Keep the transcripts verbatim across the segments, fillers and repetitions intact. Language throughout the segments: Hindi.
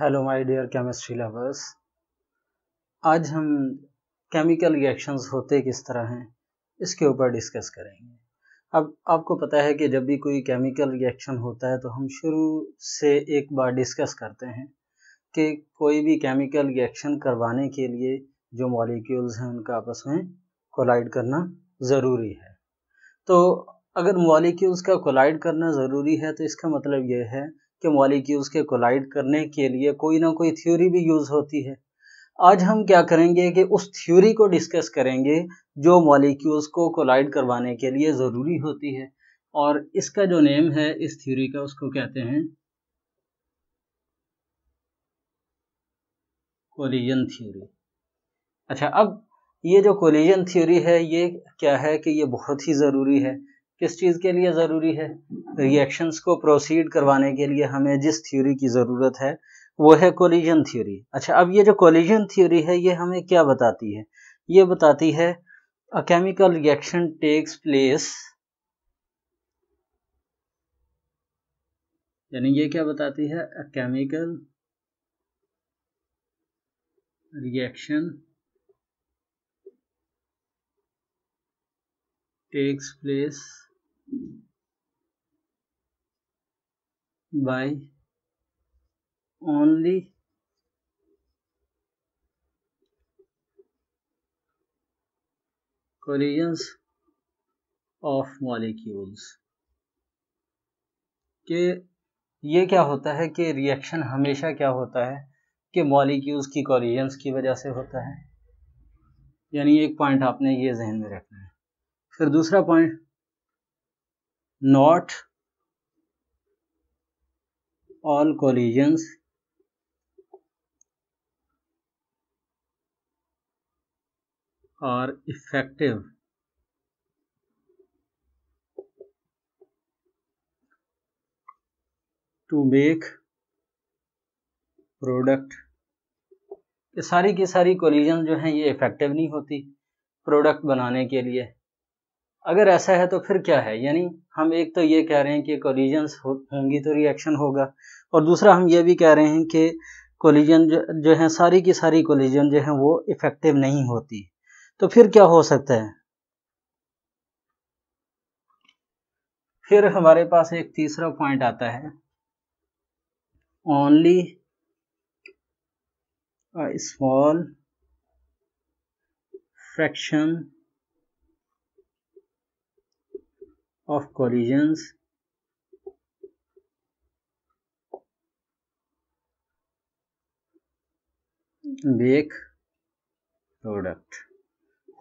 Hello my dear chemistry lovers, आज हम केमिकल रिएक्शंस होते किस तरह हैं इसके ऊपर डिस्कस करेंगे। अब आपको पता है कि जब भी कोई केमिकल रिएक्शन होता है तो हम शुरू से एक बार डिस्कस करते हैं कि कोई भी केमिकल रिएक्शन करवाने के लिए जो मॉलिक्यूल्स हैं उनका आपस में कोलाइड करना ज़रूरी है। तो अगर मॉलिक्यूल्स का कोलाइड करना ज़रूरी है तो इसका मतलब ये है कि मॉलिक्यूल्स के कोलाइड करने के लिए कोई ना कोई थ्योरी भी यूज़ होती है। आज हम क्या करेंगे कि उस थ्योरी को डिस्कस करेंगे जो मॉलिक्यूल्स को कोलाइड करवाने के लिए ज़रूरी होती है, और इसका जो नेम है इस थ्योरी का उसको कहते हैं कोलिजन थ्योरी। अच्छा, अब ये जो कोलिजन थ्योरी है ये क्या है कि ये बहुत ही ज़रूरी है। किस चीज़ के लिए ज़रूरी है? रिएक्शंस को प्रोसीड करवाने के लिए हमें जिस थ्योरी की ज़रूरत है वो है कोलिजन थ्योरी। अच्छा, अब ये जो कोलिजन थ्योरी है ये हमें क्या बताती है? ये बताती है a chemical reaction takes place, यानी ये क्या बताती है? A chemical reaction takes place by only collisions of molecules। कि ये क्या होता है कि रिएक्शन हमेशा क्या होता है कि मॉलिक्यूल्स की कोलिजन्स की वजह से होता है, यानी एक पॉइंट आपने ये जहन में रखना है। फिर दूसरा point, not all collisions are effective to make product। ये सारी की सारी collisions जो हैं ये effective नहीं होती प्रोडक्ट बनाने के लिए। अगर ऐसा है तो फिर क्या है, यानी हम एक तो ये कह रहे हैं कि कोलिजन्स हो, होंगी तो रिएक्शन होगा, और दूसरा हम ये भी कह रहे हैं कि कोलिजन जो, जो है सारी की सारी कोलिजन जो है वो इफेक्टिव नहीं होती। तो फिर क्या हो सकता है? फिर हमारे पास एक तीसरा पॉइंट आता है, only small fraction of collisions make product।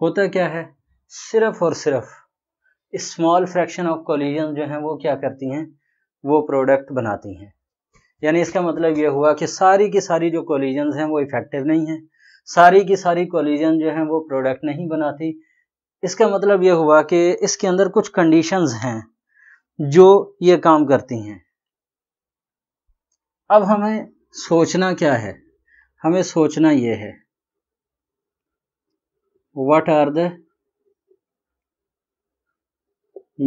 होता क्या है? सिर्फ और सिर्फ स्मॉल फ्रैक्शन ऑफ collisions जो हैं वो क्या करती हैं? वो प्रोडक्ट बनाती हैं। यानी इसका मतलब ये हुआ कि सारी की सारी जो collisions हैं वो इफेक्टिव नहीं हैं, सारी की सारी collisions जो हैं वो प्रोडक्ट नहीं बनाती। इसका मतलब यह हुआ कि इसके अंदर कुछ कंडीशंस हैं जो ये काम करती हैं। अब हमें सोचना क्या है? हमें सोचना ये है what are the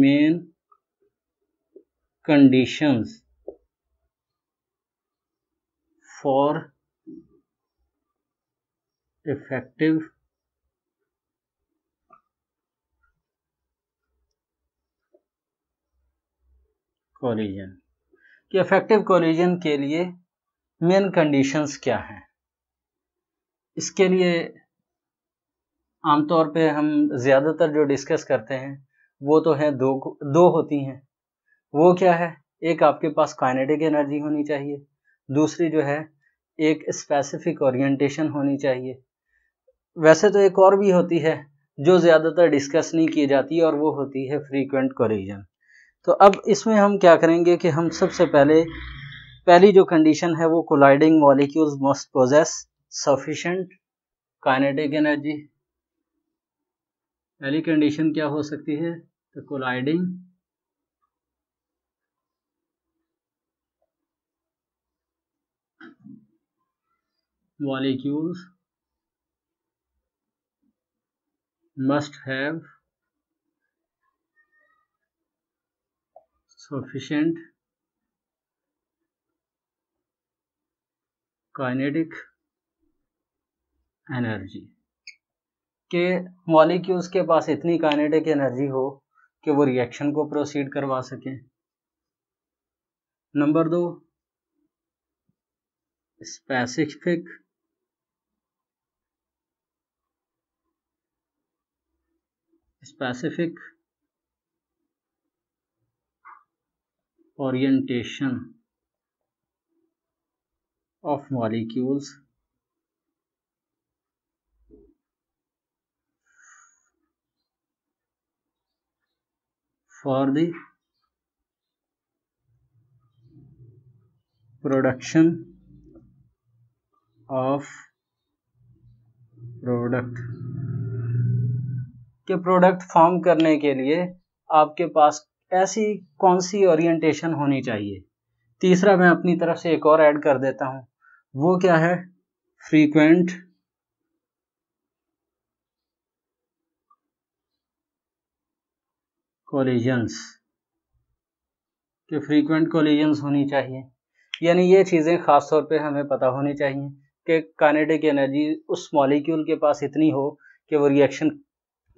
main conditions for effective collision. कि इफेक्टिव कोलिजन के लिए मेन कंडीशंस क्या हैं? इसके लिए आमतौर पे हम ज़्यादातर जो डिस्कस करते हैं वो तो है दो दो होती हैं। वो क्या है? एक आपके पास काइनेटिक एनर्जी होनी चाहिए, दूसरी जो है एक स्पेसिफिक ओरिएंटेशन होनी चाहिए। वैसे तो एक और भी होती है जो ज़्यादातर डिस्कस नहीं की जाती, और वो होती है फ्रीक्वेंट कोलिजन। तो अब इसमें हम क्या करेंगे कि हम सबसे पहले पहली जो कंडीशन है वो colliding molecules must possess sufficient kinetic energy. पहली कंडीशन क्या हो सकती है? तो colliding molecules must have sufficient kinetic energy के मॉलिक्यूल्स के पास इतनी काइनेटिक एनर्जी हो कि वो रिएक्शन को प्रोसीड करवा सकें। नंबर दो, specific specific orientation of molecules for the production of product के प्रोडक्ट फॉर्म करने के लिए आपके पास ऐसी कौन सी ओरिएंटेशन होनी चाहिए। तीसरा मैं अपनी तरफ से एक और ऐड कर देता हूं, वो क्या है, फ्रीक्वेंट कोलिजन्स के फ्रीक्वेंट कोलिजन्स होनी चाहिए। यानी ये चीज़ें खास तौर पे हमें पता होनी चाहिए कि काइनेटिक एनर्जी उस मॉलिक्यूल के पास इतनी हो कि वो रिएक्शन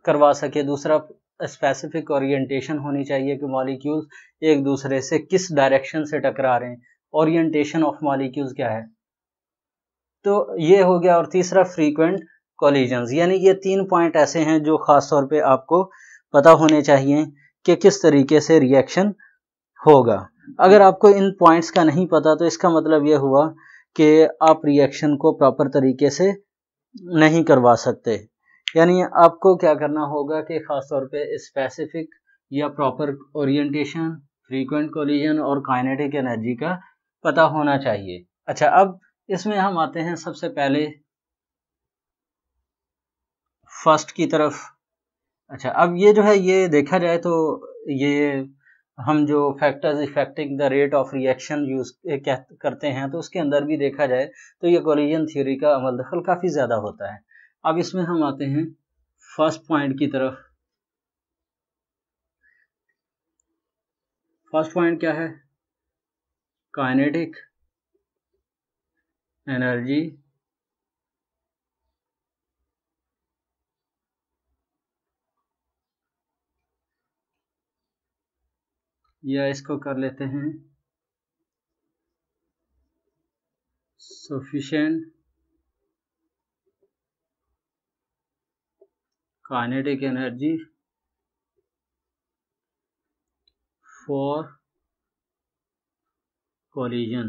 करवा सके। दूसरा, स्पेसिफिक ओरिएंटेशन होनी चाहिए कि मॉलिक्यूल्स एक दूसरे से किस डायरेक्शन से टकरा रहे हैं, ओरिएंटेशन ऑफ मॉलिक्यूल्स क्या है, तो ये हो गया। और तीसरा, फ्रीक्वेंट कोलिजन्स। यानी ये तीन पॉइंट ऐसे हैं जो खास तौर पे आपको पता होने चाहिए कि किस तरीके से रिएक्शन होगा। अगर आपको इन पॉइंट्स का नहीं पता तो इसका मतलब ये हुआ कि आप रिएक्शन को प्रॉपर तरीके से नहीं करवा सकते। यानी आपको क्या करना होगा कि ख़ास तौर पे स्पेसिफिक या प्रॉपर ओरिएंटेशन, फ्रीक्वेंट कोलिजन और काइनेटिक एनर्जी का पता होना चाहिए। अच्छा, अब इसमें हम आते हैं सबसे पहले फर्स्ट की तरफ। अच्छा, अब ये जो है ये देखा जाए तो ये हम जो factors affecting the rate of reaction use करते हैं तो उसके अंदर भी देखा जाए तो ये कोलिजन थ्योरी का अमल दखल काफ़ी ज़्यादा होता है। अब इसमें हम आते हैं फर्स्ट पॉइंट की तरफ। फर्स्ट पॉइंट क्या है, काइनेटिक एनर्जी या इसको कर लेते हैं sufficient kinetic energy for collision.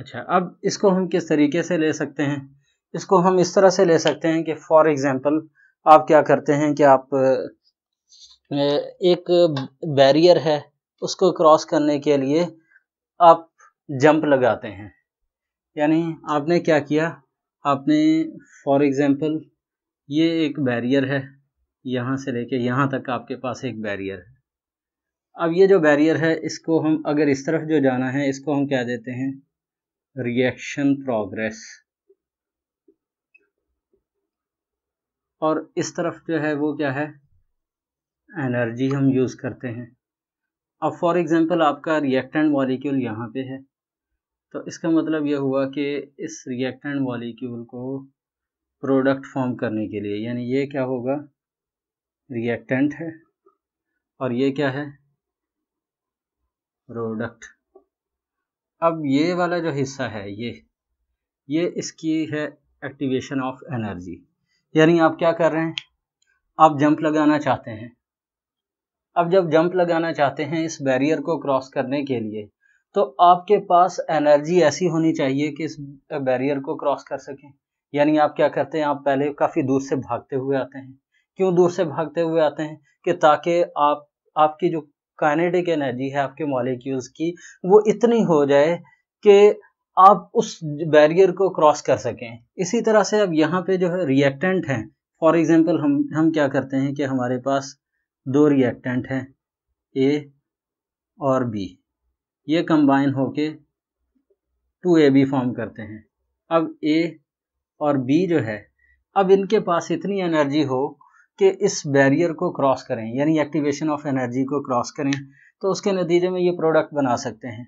अच्छा, अब इसको हम किस तरीके से ले सकते हैं, इसको हम इस तरह से ले सकते हैं कि फॉर एग्जांपल आप क्या करते हैं कि आप एक बैरियर है उसको क्रॉस करने के लिए आप जंप लगाते हैं। यानी आपने क्या किया, आपने फॉर एग्जांपल ये एक बैरियर है, यहाँ से लेके यहाँ तक आपके पास एक बैरियर है। अब ये जो बैरियर है इसको हम अगर इस तरफ जो जाना है इसको हम क्या देते हैं, रिएक्शन प्रोग्रेस, और इस तरफ जो है वो क्या है, एनर्जी हम यूज़ करते हैं। अब फॉर एग्जांपल आपका रिएक्टेंट मॉलिक्यूल यहाँ पे है तो इसका मतलब यह हुआ कि इस रिएक्टेंट मॉलिक्यूल को प्रोडक्ट फॉर्म करने के लिए, यानी ये क्या होगा, रिएक्टेंट है और ये क्या है, प्रोडक्ट। अब ये वाला जो हिस्सा है ये ये इसकी है एक्टिवेशन ऑफ एनर्जी। यानी आप क्या कर रहे हैं, आप जंप लगाना चाहते हैं। अब जब जंप लगाना चाहते हैं इस बैरियर को क्रॉस करने के लिए तो आपके पास एनर्जी ऐसी होनी चाहिए कि इस बैरियर को क्रॉस कर सकें। यानी आप क्या करते हैं, आप पहले काफ़ी दूर से भागते हुए आते हैं। क्यों दूर से भागते हुए आते हैं कि ताकि आप आपकी जो काइनेटिक एनर्जी है आपके मॉलिक्यूल्स की वो इतनी हो जाए कि आप उस बैरियर को क्रॉस कर सकें। इसी तरह से अब यहाँ पे जो है रिएक्टेंट हैं, फॉर एग्जाम्पल हम हम क्या करते हैं कि हमारे पास दो रिएक्टेंट हैं, ए और बी, ये कंबाइन होके टू ए बी फॉर्म करते हैं। अब ए और बी जो है अब इनके पास इतनी एनर्जी हो कि इस बैरियर को क्रॉस करें, यानी एक्टिवेशन ऑफ एनर्जी को क्रॉस करें, तो उसके नतीजे में ये प्रोडक्ट बना सकते हैं।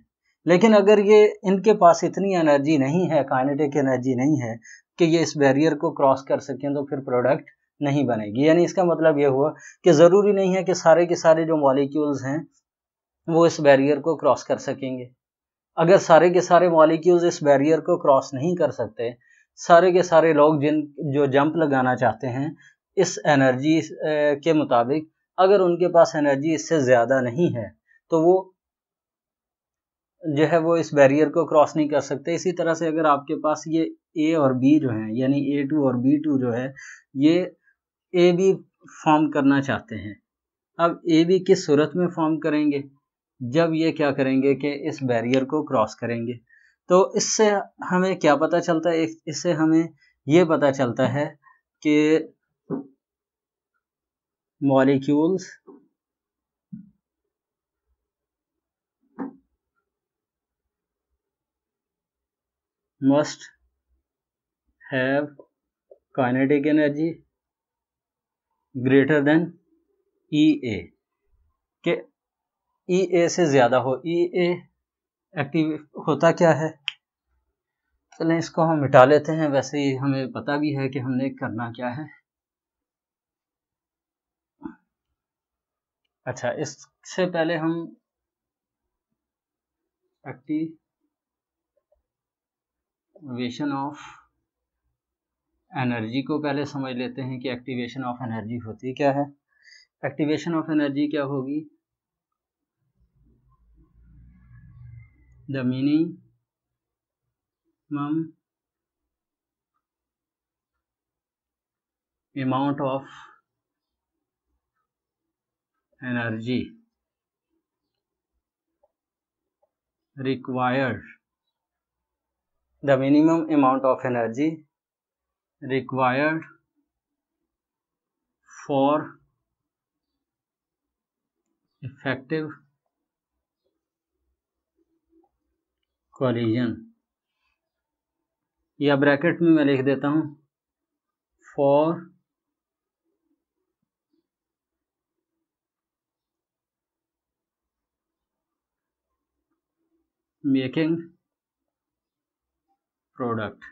लेकिन अगर ये इनके पास इतनी एनर्जी नहीं है, काइनेटिक एनर्जी नहीं है कि ये इस बैरियर को क्रॉस कर सकें, तो फिर प्रोडक्ट नहीं बनेगी। यानी इसका मतलब ये हुआ कि ज़रूरी नहीं है कि सारे के सारे जो मॉलिक्यूल्स हैं वो इस बैरियर को क्रॉस कर सकेंगे। अगर सारे के सारे मॉलिक्यूल्स इस बैरियर को क्रॉस नहीं कर सकते, सारे के सारे लोग जिन जो जंप लगाना चाहते हैं इस एनर्जी के मुताबिक, अगर उनके पास एनर्जी इससे ज़्यादा नहीं है तो वो जो है वो इस बैरियर को क्रॉस नहीं कर सकते। इसी तरह से अगर आपके पास ये ए और बी जो हैं, यानी ए टू और बी टू जो है, ये ए बी फॉर्म करना चाहते हैं। अब ए बी किस सूरत में फॉर्म करेंगे? जब ये क्या करेंगे कि इस बैरियर को क्रॉस करेंगे। तो इससे हमें क्या पता चलता है? इससे हमें ये पता चलता है कि molecules must have kinetic energy greater than E A, के E A से ज़्यादा हो। E A एक्टिव होता क्या है? चलें इसको हम मिटा लेते हैं, वैसे ही हमें पता भी है कि हमने करना क्या है। अच्छा, इससे पहले हम एक्टिव एक्टिवेशन ऑफ एनर्जी को पहले समझ लेते हैं कि एक्टिवेशन ऑफ एनर्जी होती क्या है। एक्टिवेशन ऑफ एनर्जी क्या होगी? The minimum amount of energy required The minimum amount of energy required for effective collision, या ब्रैकेट में मैं लिख देता हूँ for making प्रोडक्ट।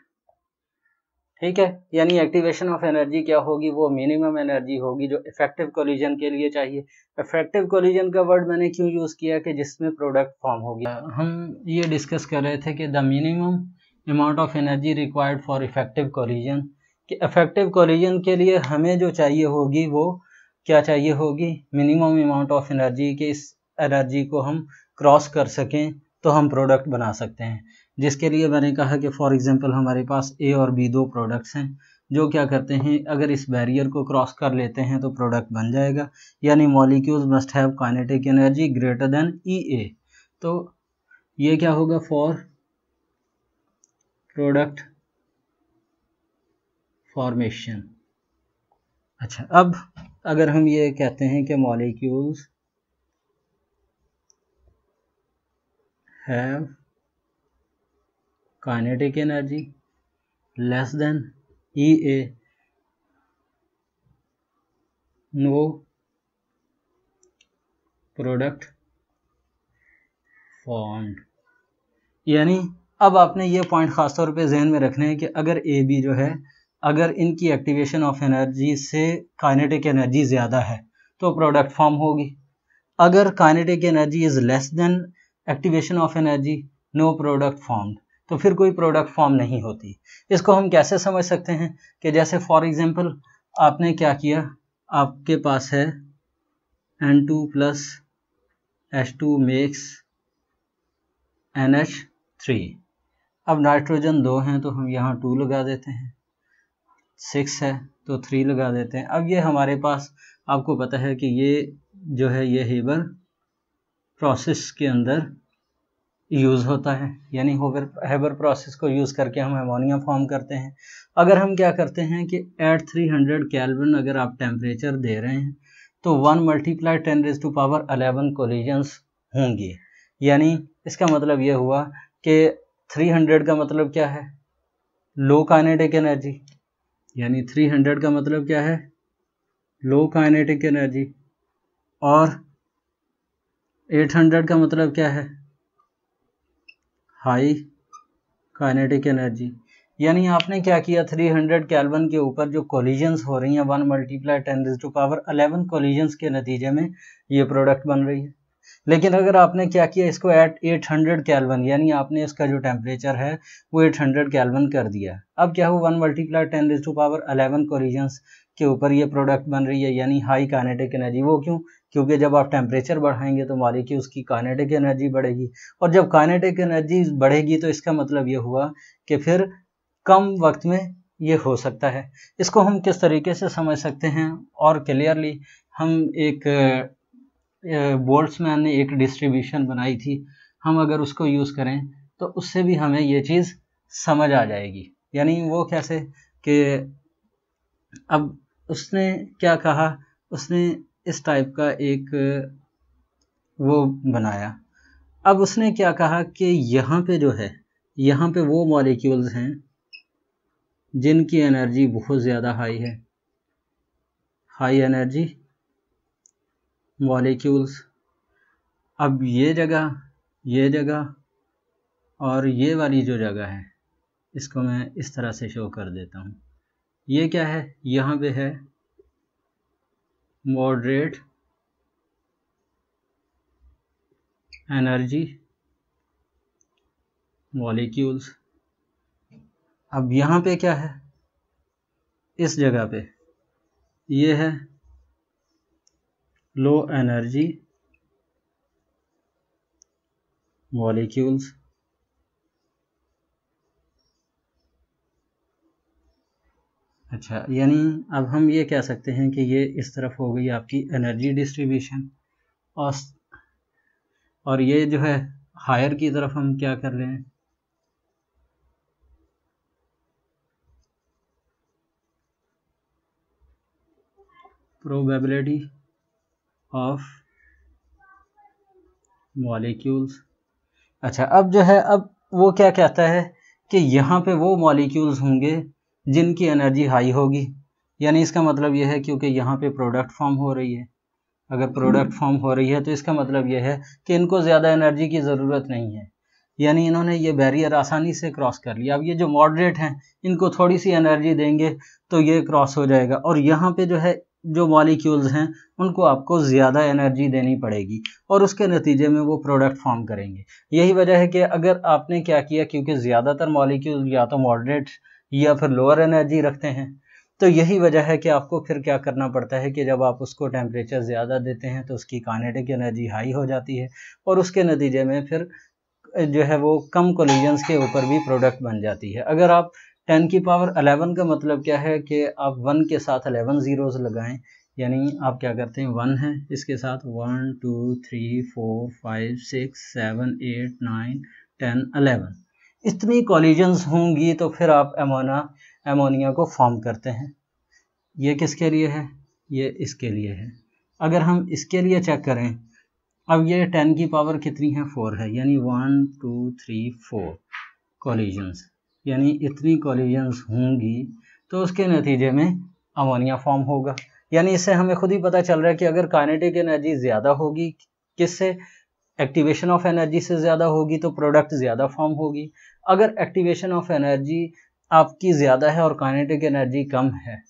ठीक है, यानी एक्टिवेशन ऑफ एनर्जी क्या होगी? वो मिनिमम एनर्जी होगी जो इफेक्टिव कोलिजन के लिए चाहिए। इफेक्टिव कोलिजन का वर्ड मैंने क्यों यूज किया कि जिसमें प्रोडक्ट फॉर्म होगी। हम ये डिस्कस कर रहे थे कि the minimum amount of energy required for effective collision, कि इफेक्टिव कोलिजन के लिए हमें जो चाहिए होगी वो क्या चाहिए होगी? मिनिमम अमाउंट ऑफ एनर्जी, के इस एनर्जी को हम क्रॉस कर सकें तो हम प्रोडक्ट बना सकते हैं। जिसके लिए मैंने कहा कि फॉर एग्जांपल हमारे पास ए और बी दो प्रोडक्ट्स हैं जो क्या करते हैं, अगर इस बैरियर को क्रॉस कर लेते हैं तो प्रोडक्ट बन जाएगा। यानी molecules must have kinetic energy greater than E A। तो ये क्या होगा? For product formation. अच्छा, अब अगर हम ये कहते हैं कि molecules have kinetic energy less than E A, no product formed. यानी अब आपने ये पॉइंट खास तौर पे जहन में रखना है कि अगर ए बी जो है, अगर इनकी एक्टिवेशन ऑफ एनर्जी से काइनेटिक एनर्जी ज़्यादा है तो प्रोडक्ट फॉर्म होगी। अगर kinetic energy is less than activation of energy, no product formed, तो फिर कोई प्रोडक्ट फॉर्म नहीं होती। इसको हम कैसे समझ सकते हैं कि जैसे फॉर एग्जांपल आपने क्या किया, आपके पास है N two plus H two makes N H three. अब नाइट्रोजन दो हैं तो हम यहाँ टू लगा देते हैं, सिक्स है तो थ्री लगा देते हैं। अब ये हमारे पास, आपको पता है कि ये जो है ये हेबर प्रोसेस के अंदर यूज़ होता है, यानी हेबर प्रोसेस को यूज़ करके हम एमोनिया फॉर्म करते हैं। अगर हम क्या करते हैं कि एट थ्री हंड्रेड कैलविन अगर आप टेम्परेचर दे रहे हैं तो one multiply ten raise to power eleven collisions होंगे। यानी इसका मतलब ये हुआ कि थ्री हंड्रेड का मतलब क्या है? Low kinetic energy. यानी थ्री हंड्रेड का मतलब क्या है? Low kinetic energy. और एट हंड्रेड का मतलब क्या है? High kinetic energy. यानी आपने क्या किया, तीन सौ केल्विन के ऊपर जो कोलिजन्स हो रही हैं one multiply ten raise to power eleven collisions के नतीजे में ये प्रोडक्ट बन रही है। लेकिन अगर आपने क्या किया, इसको एट आठ सौ केल्विन यानी आपने इसका जो टेम्परेचर है वो आठ सौ केल्विन कर दिया। अब क्या हुआ, one multiply ten raise to power eleven collisions के ऊपर ये प्रोडक्ट बन रही है यानी हाई काइनेटिक एनर्जी। वो क्यों, क्योंकि जब आप टेम्परेचर बढ़ाएंगे तो मालिक उसकी काइनेटिक एनर्जी बढ़ेगी, और जब काइनेटिक एनर्जी बढ़ेगी तो इसका मतलब ये हुआ कि फिर कम वक्त में ये हो सकता है। इसको हम किस तरीके से समझ सकते हैं और क्लियरली, हम एक बोल्ट्समैन ने एक डिस्ट्रीब्यूशन बनाई थी, हम अगर उसको यूज़ करें तो उससे भी हमें ये चीज़ समझ आ जाएगी। यानी वो कैसे कि अब उसने क्या कहा, उसने इस टाइप का एक वो बनाया। अब उसने क्या कहा कि यहाँ पे जो है, यहाँ पे वो मॉलिक्यूल्स हैं जिनकी एनर्जी बहुत ज़्यादा हाई है, हाई एनर्जी मॉलिक्यूल्स। अब ये जगह, ये जगह और ये वाली जो जगह है, इसको मैं इस तरह से शो कर देता हूँ। ये क्या है, यहाँ पे है मॉडरेट एनर्जी मॉलिक्यूल्स। अब यहाँ पे क्या है, इस जगह पे ये है लो एनर्जी मॉलिक्यूल्स। अच्छा, यानी अब हम ये कह सकते हैं कि ये इस तरफ हो गई आपकी एनर्जी डिस्ट्रीब्यूशन, और और ये जो है हायर की तरफ हम क्या कर रहे हैं, प्रोबेबिलिटी ऑफ मॉलिक्यूल्स। अच्छा, अब जो है, अब वो क्या कहता है कि यहाँ पे वो मॉलिक्यूल्स होंगे जिनकी एनर्जी हाई होगी। यानी इसका मतलब यह है, क्योंकि यहाँ पे प्रोडक्ट फॉर्म हो रही है, अगर प्रोडक्ट फॉर्म हो रही है तो इसका मतलब यह है कि इनको ज़्यादा एनर्जी की ज़रूरत नहीं है। यानी इन्होंने ये बैरियर आसानी से क्रॉस कर लिया। अब ये जो मॉडरेट हैं इनको थोड़ी सी एनर्जी देंगे तो ये क्रॉस हो जाएगा, और यहाँ पे जो है जो मॉलिक्यूल्स हैं उनको आपको ज़्यादा एनर्जी देनी पड़ेगी और उसके नतीजे में वो प्रोडक्ट फॉर्म करेंगे। यही वजह है कि अगर आपने क्या किया, क्योंकि ज़्यादातर मॉलिक्यूल या तो मॉडरेट या फिर लोअर एनर्जी रखते हैं, तो यही वजह है कि आपको फिर क्या करना पड़ता है कि जब आप उसको टेम्परेचर ज़्यादा देते हैं तो उसकी काइनेटिक एनर्जी हाई हो जाती है, और उसके नतीजे में फिर जो है वो कम कोलिजन्स के ऊपर भी प्रोडक्ट बन जाती है। अगर आप टेन की पावर इलेवन का मतलब क्या है कि आप वन के साथ इलेवन ज़ीरोज़ लगाएं, यानी आप क्या करते हैं, वन है इसके साथ one two three four five six seven eight nine ten eleven, इतनी कॉलिजन्स होंगी तो फिर आप एमोना एमोनिया को फॉर्म करते हैं। ये किसके लिए है, ये इसके लिए है। अगर हम इसके लिए चेक करें, अब ये टेन की पावर कितनी है, फोर है, यानी one two three four collisions. यानी इतनी कॉलिजन्स होंगी तो उसके नतीजे में अमोनिया फॉर्म होगा। यानी इससे हमें खुद ही पता चल रहा है कि अगर काइनेटिक एनर्जी ज़्यादा होगी, किससे, एक्टिवेशन ऑफ एनर्जी से ज़्यादा होगी तो प्रोडक्ट ज़्यादा फॉर्म होगी। अगर एक्टिवेशन ऑफ एनर्जी आपकी ज़्यादा है और काइनेटिक एनर्जी कम है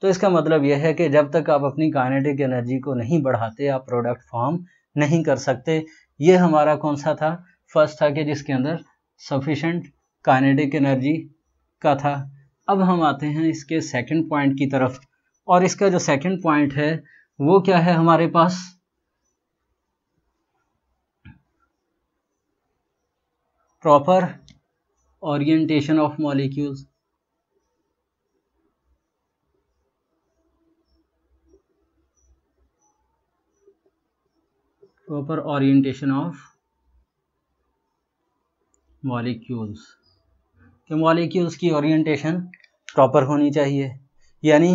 तो इसका मतलब यह है कि जब तक आप अपनी काइनेटिक एनर्जी को नहीं बढ़ाते आप प्रोडक्ट फॉर्म नहीं कर सकते। ये हमारा कौन सा था, फर्स्ट था कि जिसके अंदर सफिशेंट काइनेटिक एनर्जी का था। अब हम आते हैं इसके सेकेंड पॉइंट की तरफ, और इसका जो सेकेंड पॉइंट है वो क्या है हमारे पास, proper orientation of molecules. Proper orientation of molecules, कि मॉलिक्यूल्स की ओरिएंटेशन प्रॉपर होनी चाहिए। यानी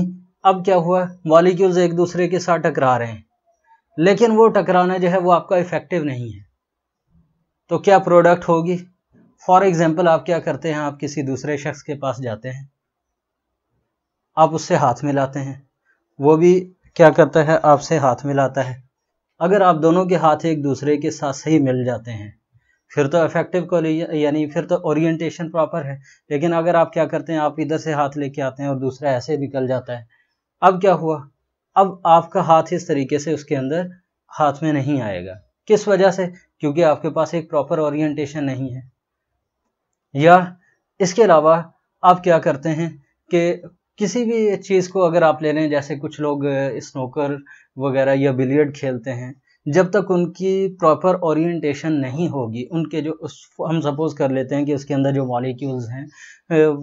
अब क्या हुआ, मॉलिक्यूल्स एक दूसरे के साथ टकरा रहे हैं, लेकिन वो टकराना जो है वो आपका इफेक्टिव नहीं है, तो क्या प्रोडक्ट होगी। फॉर एग्जाम्पल आप क्या करते हैं, आप किसी दूसरे शख्स के पास जाते हैं, आप उससे हाथ मिलाते हैं, वो भी क्या करता है आपसे हाथ मिलाता है। अगर आप दोनों के हाथ एक दूसरे के साथ सही मिल जाते हैं फिर तो इफेक्टिव कोलिजन यानी फिर तो ओरिएंटेशन प्रॉपर है। लेकिन अगर आप क्या करते हैं, आप इधर से हाथ लेके आते हैं और दूसरा ऐसे निकल जाता है, अब क्या हुआ, अब आपका हाथ इस तरीके से उसके अंदर हाथ में नहीं आएगा। किस वजह से? क्योंकि आपके पास एक प्रॉपर ओरिएंटेशन नहीं है। या इसके अलावा आप क्या करते हैं कि किसी भी चीज़ को अगर आप ले लें, जैसे कुछ लोग स्नूकर वगैरह या बिलियर्ड खेलते हैं, जब तक उनकी प्रॉपर ओरिएंटेशन नहीं होगी, उनके जो उस हम सपोज कर लेते हैं कि उसके अंदर जो मॉलिक्यूल्स हैं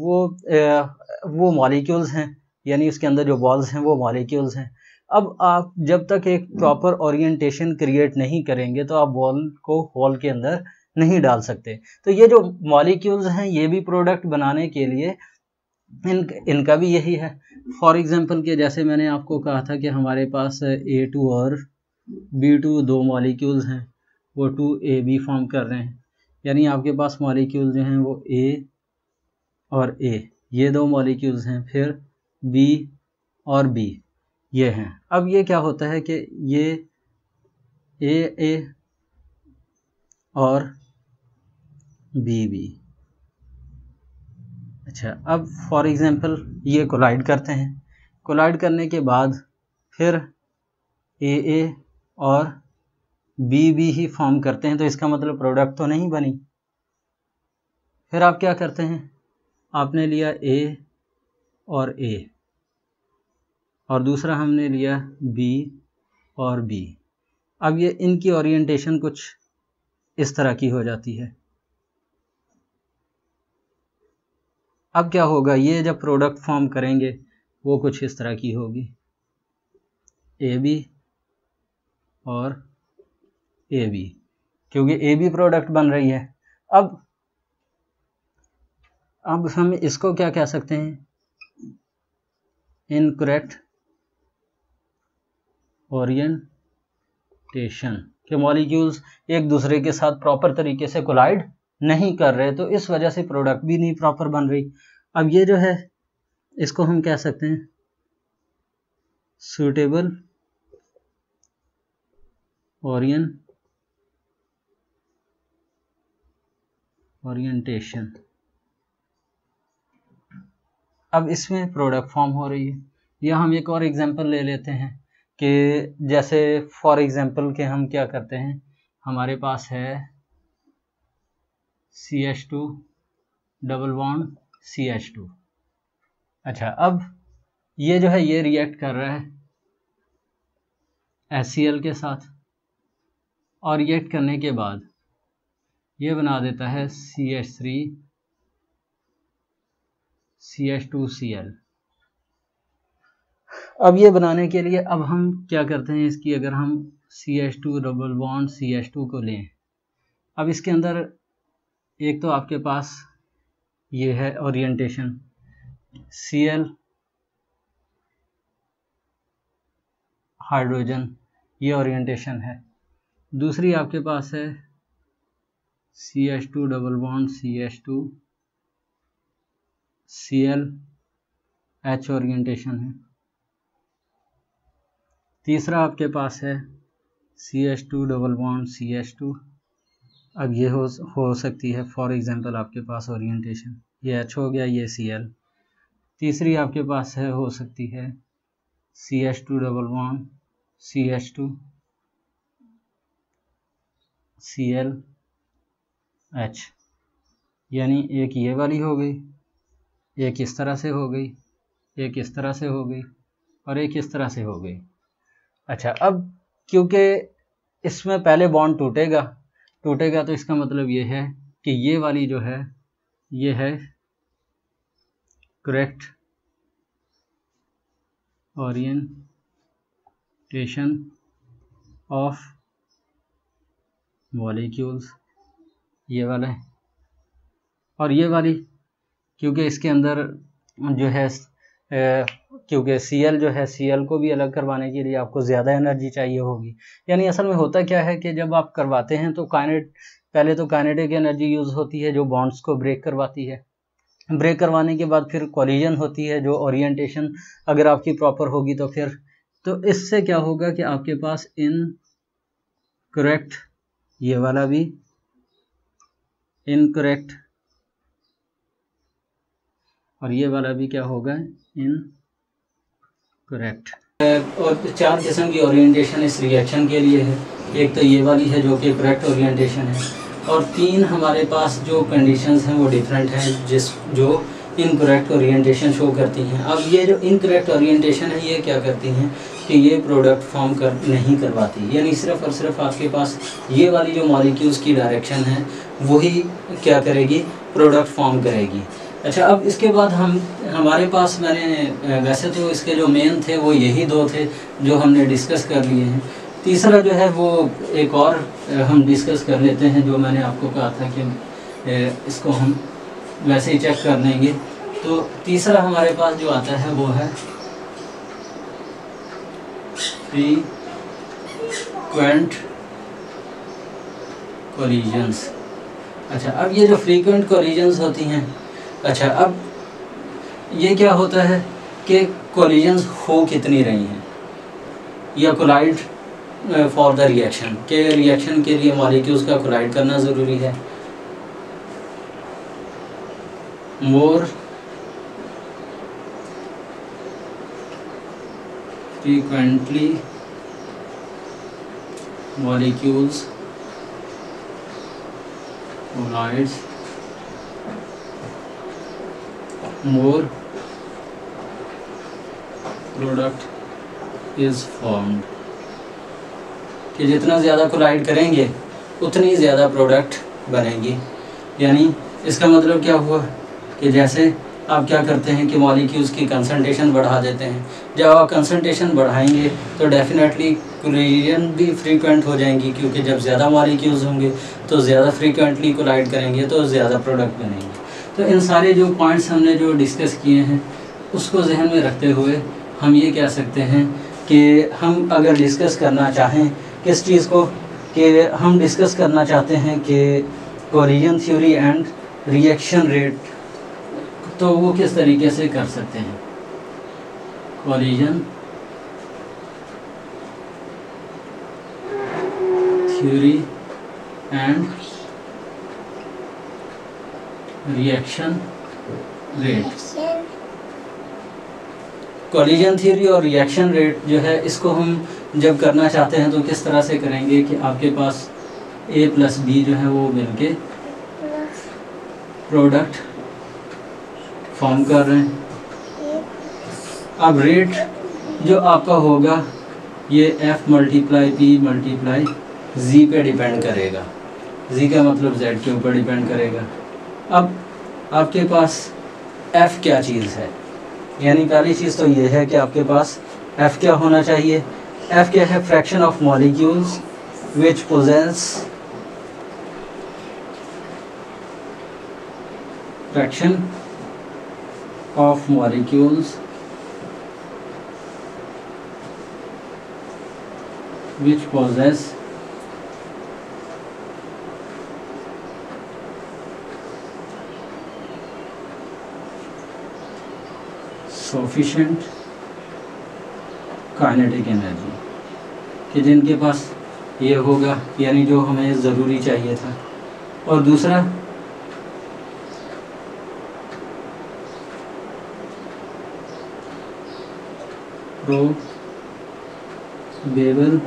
वो वो मॉलिक्यूल्स हैं, यानी उसके अंदर जो बॉल्स हैं वो मॉलिक्यूल्स हैं। अब आप जब तक एक प्रॉपर ओरिएंटेशन क्रिएट नहीं करेंगे तो आप बॉल को होल के अंदर नहीं डाल सकते। तो ये जो मॉलिक्यूल्स हैं ये भी प्रोडक्ट बनाने के लिए इन इनका भी यही है। फॉर एग्जांपल के जैसे मैंने आपको कहा था कि हमारे पास ए टू और बी टू दो मॉलिक्यूल्स हैं, वो टू ए बी फॉर्म कर रहे हैं, यानी आपके पास मॉलिक्यूल जो हैं वो ए और ए, ये दो मॉलिक्यूल्स हैं, फिर बी और बी ये हैं। अब ये क्या होता है कि ये ए ए और बी बी, अच्छा, अब फॉर एग्जांपल ये कोलाइड करते हैं, कोलाइड करने के बाद फिर ए ए और बी बी ही फॉर्म करते हैं, तो इसका मतलब प्रोडक्ट तो नहीं बनी। फिर आप क्या करते हैं, आपने लिया ए और ए और दूसरा हमने लिया बी और बी, अब ये इनकी ओरिएंटेशन कुछ इस तरह की हो जाती है। अब क्या होगा, ये जब प्रोडक्ट फॉर्म करेंगे वो कुछ इस तरह की होगी, ए बी और ए बी, क्योंकि ए बी प्रोडक्ट बन रही है। अब अब हम इसको क्या कह सकते हैं, इनकरेक्ट ओरिएंटेशन, कि मॉलिक्यूल्स एक दूसरे के साथ प्रॉपर तरीके से कोलाइड नहीं कर रहे, तो इस वजह से प्रोडक्ट भी नहीं प्रॉपर बन रही। अब ये जो है इसको हम कह सकते हैं सूटेबल ओरियन ओरिएंटेशन। अब इसमें प्रोडक्ट फॉर्म हो रही है। या हम एक और एग्जांपल ले लेते हैं कि जैसे फॉर एग्जांपल के हम क्या करते हैं, हमारे पास है C H two double bond C H two, अच्छा, अब ये जो है ये रिएक्ट कर रहा है एस सी एल के साथ और रिएक्ट करने के बाद ये बना देता है C H three C H two C L. अब ये बनाने के लिए अब हम क्या करते हैं, इसकी अगर हम C H two double bond C H two को लें, अब इसके अंदर एक तो आपके पास ये है ओरिएंटेशन Cl हाइड्रोजन, ये ओरिएंटेशन है। दूसरी आपके पास है C H two double bond C H two Cl H orientation है। तीसरा आपके पास है C H two double bond C H two, अब ये हो हो सकती है फॉर एग्जांपल आपके पास ओरिएंटेशन ये एच हो गया, ये सी एल। तीसरी आपके पास है हो सकती है C H two double one C H two C L H, यानी एक ये वाली हो गई, एक इस तरह से हो गई, एक इस तरह से हो गई और एक इस तरह से हो गई। अच्छा, अब क्योंकि इसमें पहले बॉन्ड टूटेगा टूटेगा तो इसका मतलब ये है कि ये वाली जो है ये है करेक्ट ओरिएंटेशन ऑफ मॉलिक्यूल्स, ये वाला है, और ये वाली क्योंकि इसके अंदर जो है क्योंकि Cl जो है Cl को भी अलग करवाने के लिए आपको ज़्यादा एनर्जी चाहिए होगी। यानी असल में होता क्या है कि जब आप करवाते हैं तो काइनेट पहले तो काइनेटिक एनर्जी यूज़ होती है जो बॉन्ड्स को ब्रेक करवाती है, ब्रेक करवाने के बाद फिर कोलिजन होती है, जो ओरिएंटेशन अगर आपकी प्रॉपर होगी तो फिर तो इससे क्या होगा कि आपके पास इन करेक्ट ये वाला भी इनकरेक्ट, और ये वाला भी क्या होगा इनकरेक्ट। और चार किस्म की ओरिएंटेशन इस रिएक्शन के लिए है। एक तो ये वाली है जो कि करेक्ट ओरिएंटेशन है, और तीन हमारे पास जो कंडीशंस हैं वो डिफरेंट हैं जिस जो इनकरेक्ट ओरिएंटेशन शो करती हैं। अब ये जो इनकरेक्ट ओरिएंटेशन है ये क्या करती हैं कि ये प्रोडक्ट फॉर्म कर नहीं करवाती, यानी सिर्फ और सिर्फ आपके पास ये वाली जो मॉलिक्यूल्स की डायरेक्शन है वही क्या करेगी, प्रोडक्ट फॉर्म करेगी। अच्छा, अब इसके बाद हम हमारे पास मैंने वैसे तो इसके जो मेन थे वो यही दो थे जो हमने डिस्कस कर लिए हैं। तीसरा जो है वो एक और हम डिस्कस कर लेते हैं, जो मैंने आपको कहा था कि इसको हम वैसे ही चेक कर लेंगे। तो तीसरा हमारे पास जो आता है वो है फ्रीक्वेंट कोलिजन्स। अच्छा, अब ये जो फ्रीक्वेंट कोलिजन्स होती हैं, अच्छा अब ये क्या होता है कि कोलिजन्स हो कितनी रही हैं, या कोलाइड फॉर द रिएक्शन के रिएक्शन के लिए मॉलिक्यूल्स का कोलाइड करना ज़रूरी है। More frequently molecules collides more product is formed, कि जितना ज़्यादा कोलाइड करेंगे उतनी ज़्यादा प्रोडक्ट बनेगी। यानी इसका मतलब क्या हुआ कि जैसे आप क्या करते हैं कि मॉलिक्यूल्स की कंसंट्रेशन बढ़ा देते हैं, जब आप कंसंट्रेशन बढ़ाएंगे तो डेफिनेटली कोलिजन भी फ्रीक्वेंट हो जाएंगी, क्योंकि जब ज़्यादा मॉलिक्यूल्स होंगे तो ज़्यादा फ्रीक्वेंटली कोलाइड करेंगे तो ज़्यादा प्रोडक्ट बनेंगे। तो इन सारे जो पॉइंट्स हमने जो डिस्कस किए हैं उसको जहन में रखते हुए हम ये कह सकते हैं कि हम अगर डिस्कस करना चाहें किस चीज़ को, कि हम डिस्कस करना चाहते हैं कि collision theory and reaction rate, तो वो किस तरीके से कर सकते हैं। Collision theory and reaction rate, collision theory और रिएक्शन रेट जो है इसको हम जब करना चाहते हैं तो किस तरह से करेंगे कि आपके पास ए प्लस बी जो है वो मिलके प्रोडक्ट फॉर्म कर रहे हैं। अब रेट जो आपका होगा ये F multiply P multiply G पे डिपेंड करेगा, जी का मतलब जेड के ऊपर डिपेंड करेगा। अब आपके पास एफ क्या चीज़ है, यानी पहली चीज़ तो ये है कि आपके पास एफ क्या होना चाहिए। एफ क्या है, fraction of molecules which possess, fraction of molecules which possess sufficient kinetic energy, कि जिनके पास ये होगा यानी जो हमें ज़रूरी चाहिए था। और दूसरा probable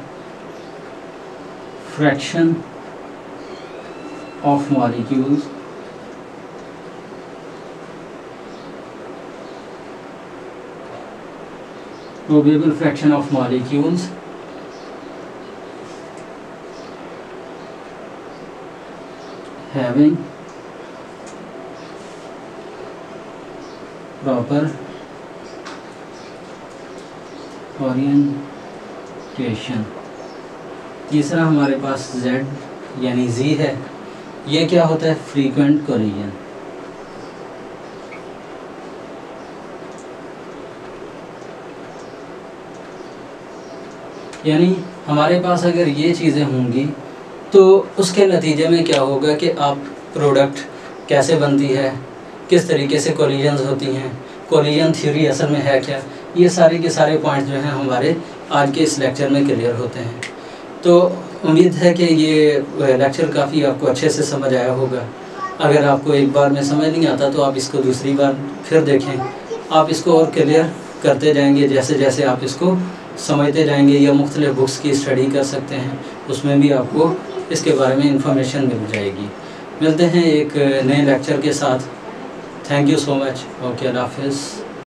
fraction of molecules probable fraction of molecules having proper orientation. तीसरा हमारे पास जेड यानी जी है, ये क्या होता है, फ्रीक्वेंट कोलिजन। यानी हमारे पास अगर ये चीज़ें होंगी तो उसके नतीजे में क्या होगा कि आप प्रोडक्ट कैसे बनती है, किस तरीके से कोलिजन्स होती हैं, कोलिजन थ्योरी असल में है क्या, ये सारे के सारे पॉइंट्स जो हैं हमारे आज के इस लेक्चर में क्लियर होते हैं। तो उम्मीद है कि ये लेक्चर काफ़ी आपको अच्छे से समझ आया होगा। अगर आपको एक बार में समझ नहीं आता तो आप इसको दूसरी बार फिर देखें, आप इसको और क्लियर करते जाएंगे जैसे जैसे आप इसको समझते जाएंगे, या मुख्तलिफ बुक्स की स्टडी कर सकते हैं, उसमें भी आपको इसके बारे में इंफॉर्मेशन मिल जाएगी। मिलते हैं एक नए लेक्चर के साथ। Thank you so much. Okay, अल्लाह हाफिज़।